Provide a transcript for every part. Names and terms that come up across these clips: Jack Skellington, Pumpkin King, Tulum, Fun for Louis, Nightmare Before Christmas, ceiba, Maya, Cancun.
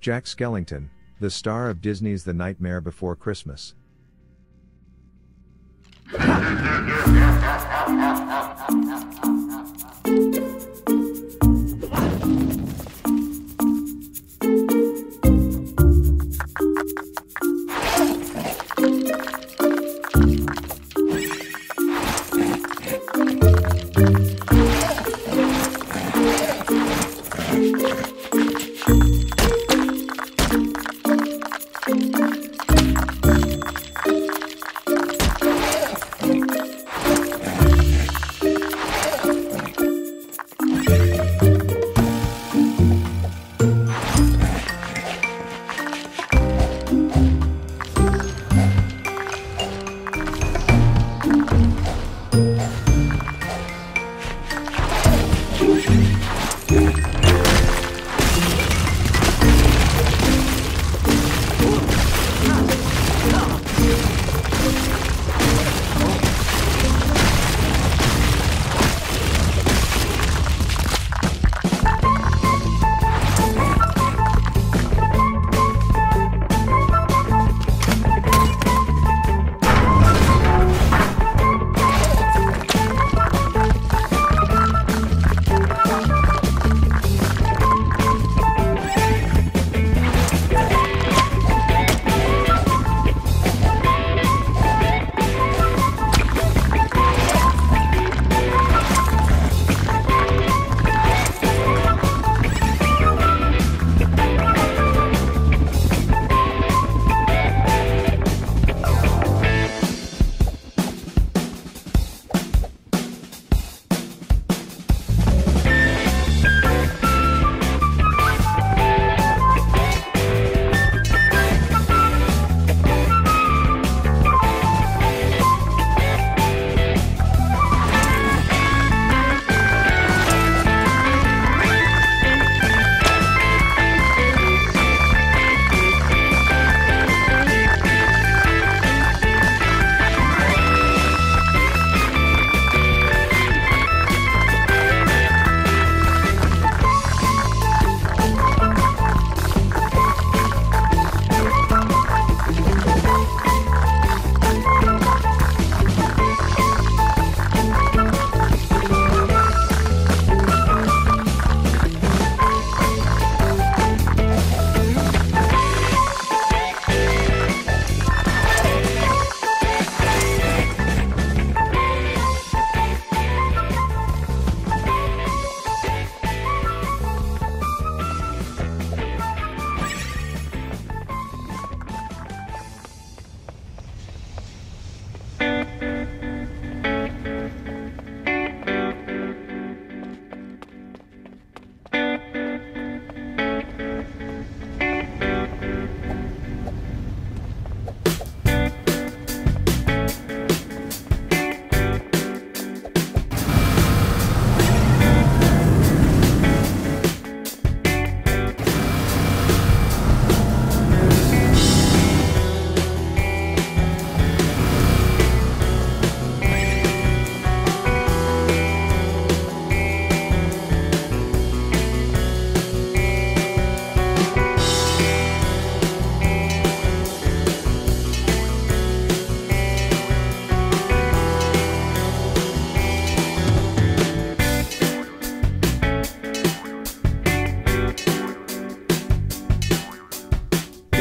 Jack Skellington, the star of Disney's The Nightmare Before Christmas.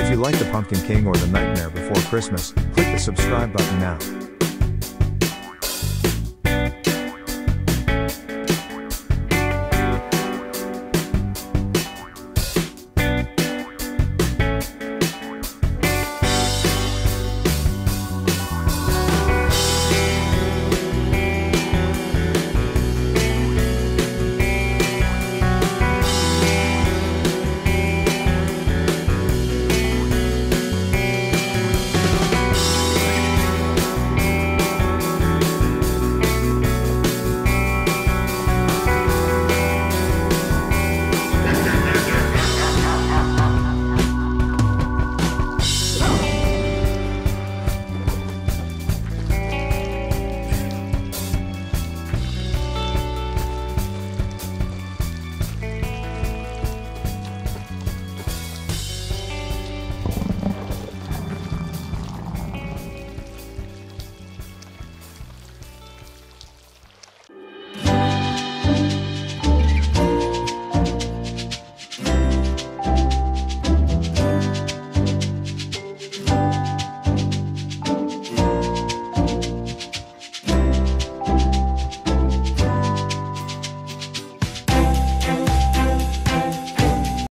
If you like the Pumpkin King or the Nightmare Before Christmas, click the subscribe button now.